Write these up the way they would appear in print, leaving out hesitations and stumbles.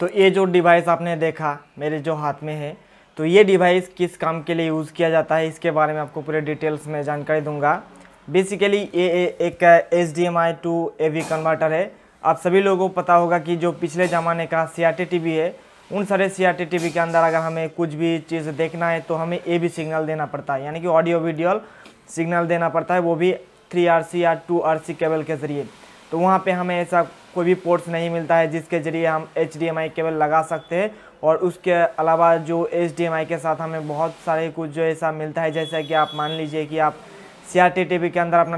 तो ये जो डिवाइस आपने देखा मेरे जो हाथ में है, तो ये डिवाइस किस काम के लिए यूज़ किया जाता है इसके बारे में आपको पूरे डिटेल्स में जानकारी दूंगा। बेसिकली ये एक HDMI टू AV कन्वर्टर है। आप सभी लोगों को पता होगा कि जो पिछले ज़माने का CRT टीवी है, उन सारे CRT टीवी के अंदर अगर हमें कुछ भी चीज़ देखना है तो हमें AV सिग्नल देना पड़ता है, यानी कि ऑडियो वीडियो सिग्नल देना पड़ता है, वो भी 3RC या 2RC केबल के ज़रिए। तो वहाँ पे हमें ऐसा कोई भी पोर्ट्स नहीं मिलता है जिसके ज़रिए हम HDMI केबल लगा सकते हैं। और उसके अलावा जो HDMI के साथ हमें बहुत सारे कुछ जो ऐसा मिलता है, जैसे कि आप मान लीजिए कि आप CRT टीवी के अंदर अपना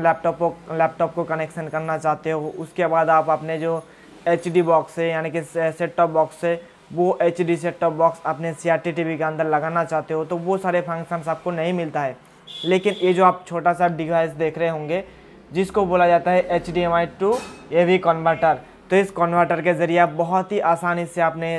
लैपटॉप को कनेक्शन करना चाहते हो, उसके बाद आप अपने जो HD बॉक्स है यानी कि सेट टॉप बॉक्स है, वो HD सेट टॉप बॉक्स अपने CRT टीवी के अंदर लगाना चाहते हो, तो वो सारे फंक्शंस आपको नहीं मिलता है। लेकिन ये जो आप छोटा सा डिवाइस देख रहे होंगे जिसको बोला जाता है HDMI टू AV कन्वर्टर, तो इस कन्वर्टर के ज़रिए आप बहुत ही आसानी से आपने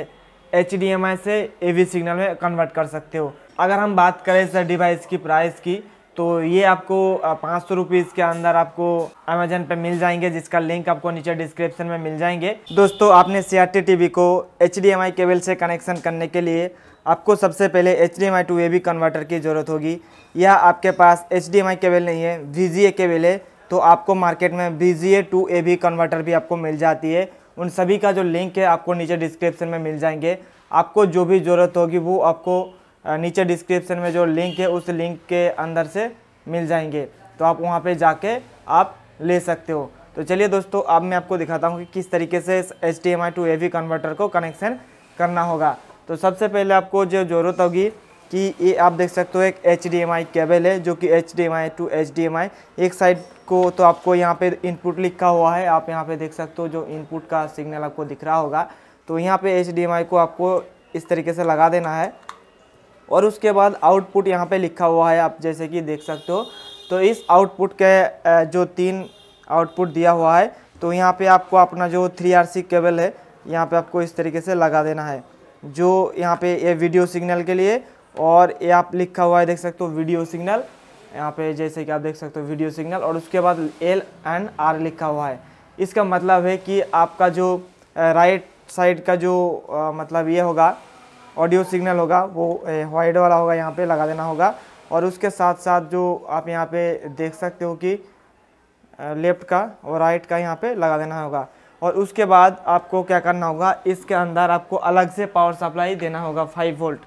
HDMI से AV सिग्नल में कन्वर्ट कर सकते हो। अगर हम बात करें इस डिवाइस की प्राइस की, तो ये आपको 500 रुपीज़ के अंदर आपको Amazon पे मिल जाएंगे, जिसका लिंक आपको नीचे डिस्क्रिप्शन में मिल जाएंगे। दोस्तों, आपने CRT टीवी को HDMI केबल से कनेक्शन करने के लिए आपको सबसे पहले HDMI टू AV कन्वर्टर की ज़रूरत होगी। यह आपके पास HDMI केबल नहीं है, VGA केबल है, तो आपको मार्केट में VGA टू AV कन्वर्टर भी आपको मिल जाती है। उन सभी का जो लिंक है आपको नीचे डिस्क्रिप्शन में मिल जाएंगे। आपको जो भी ज़रूरत होगी वो आपको नीचे डिस्क्रिप्शन में जो लिंक है उस लिंक के अंदर से मिल जाएंगे, तो आप वहां पे जाके आप ले सकते हो। तो चलिए दोस्तों, अब मैं आपको दिखाता हूँ कि किस तरीके से HDMI टू AV कन्वर्टर को कनेक्शन करना होगा। तो सबसे पहले आपको जो ज़रूरत होगी कि ये आप देख सकते हो एक HDMI केबल है, जो कि HDMI टू HDMI एक साइड को, तो आपको यहाँ पे इनपुट लिखा हुआ है, आप यहाँ पे देख सकते हो जो इनपुट का सिग्नल आपको दिख रहा होगा। तो यहाँ पे HDMI को आपको इस तरीके से लगा देना है, और उसके बाद आउटपुट यहाँ पे लिखा हुआ है, आप जैसे कि देख सकते हो। तो इस आउटपुट के जो 3 आउटपुट दिया हुआ है, तो यहाँ पर आपको अपना जो 3RC केबल है यहाँ पर आपको इस तरीके से लगा देना है, जो यहाँ पर ये वीडियो सिग्नल के लिए, और ये आप लिखा हुआ है देख सकते हो वीडियो सिग्नल, यहाँ पे जैसे कि आप देख सकते हो वीडियो सिग्नल, और उसके बाद L और R लिखा हुआ है। इसका मतलब है कि आपका जो राइट साइड का जो मतलब ये होगा ऑडियो सिग्नल होगा वो वाइड वाला होगा, यहाँ पे लगा देना होगा। और उसके साथ साथ जो आप यहाँ पे देख सकते हो कि लेफ़्ट का और राइट का यहाँ पर लगा देना होगा। और उसके बाद आपको क्या करना होगा, इसके अंदर आपको अलग से पावर सप्लाई देना होगा 5 वोल्ट,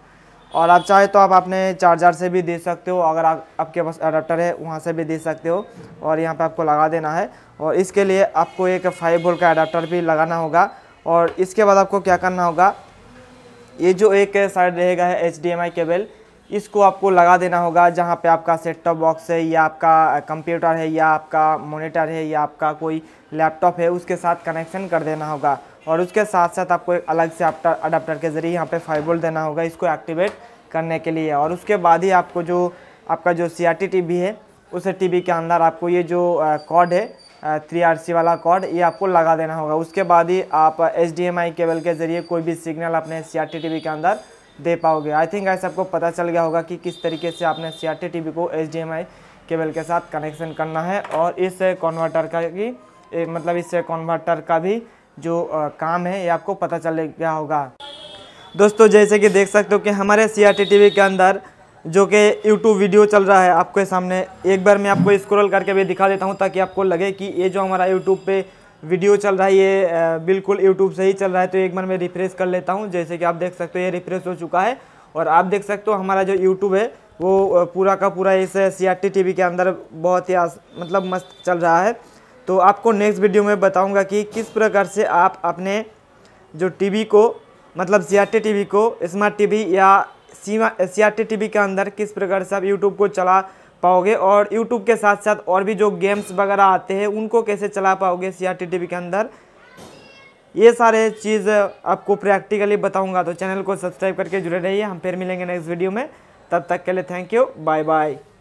और आप चाहे तो आप अपने चार्जर से भी दे सकते हो, अगर आपके पास अडाप्टर है वहाँ से भी दे सकते हो। और यहाँ पे आपको लगा देना है, और इसके लिए आपको एक 5 वोल्ट का अडाप्टर भी लगाना होगा। और इसके बाद आपको क्या करना होगा, ये जो एक साइड रहेगा है HDMI केबल, इसको आपको लगा देना होगा जहाँ पे आपका सेट टॉप बॉक्स है, या आपका कंप्यूटर है, या आपका मोनीटर है, या आपका कोई लैपटॉप है, उसके साथ कनेक्शन कर देना होगा। और उसके साथ साथ आपको एक अलग से अडाप्टर के ज़रिए यहाँ पे 5 वोल्ट देना होगा इसको एक्टिवेट करने के लिए। और उसके बाद ही आपको जो आपका जो CRT टीवी है उस टीवी के अंदर आपको ये जो कॉर्ड है 3RC वाला कॉर्ड, ये आपको लगा देना होगा। उसके बाद ही आप HDMI केबल के ज़रिए कोई भी सिग्नल अपने CRT टीवी के अंदर दे पाओगे। आई थिंक ऐसा आपको पता चल गया होगा कि किस तरीके से आपने CRT टीवी को HDMI केबल के साथ कनेक्शन करना है। और इस कन्वर्टर का भी जो काम है ये आपको पता चल गया होगा। दोस्तों, जैसे कि देख सकते हो कि हमारे CRT टीवी के अंदर जो कि YouTube वीडियो चल रहा है आपके सामने, एक बार मैं आपको स्क्रॉल करके भी दिखा देता हूं ताकि आपको लगे कि ये जो हमारा YouTube पे वीडियो चल रहा है ये बिल्कुल YouTube से ही चल रहा है। तो एक बार मैं रिफ्रेश कर लेता हूँ, जैसे कि आप देख सकते हो ये रिफ्रेश हो चुका है, और आप देख सकते हो हमारा जो यूट्यूब है वो पूरा का पूरा इस CRT टीवी के अंदर बहुत ही मतलब मस्त चल रहा है। तो आपको नेक्स्ट वीडियो में बताऊंगा कि किस प्रकार से आप अपने जो टीवी को मतलब CRT टीवी को स्मार्ट टीवी या CRT टीवी के अंदर किस प्रकार से आप YouTube को चला पाओगे, और YouTube के साथ साथ और भी जो गेम्स वगैरह आते हैं उनको कैसे चला पाओगे CRT टीवी के अंदर, ये सारे चीज़ आपको प्रैक्टिकली बताऊंगा। तो चैनल को सब्सक्राइब करके जुड़े रहिए, हम फिर मिलेंगे नेक्स्ट वीडियो में। तब तक के लिए थैंक यू, बाय बाय।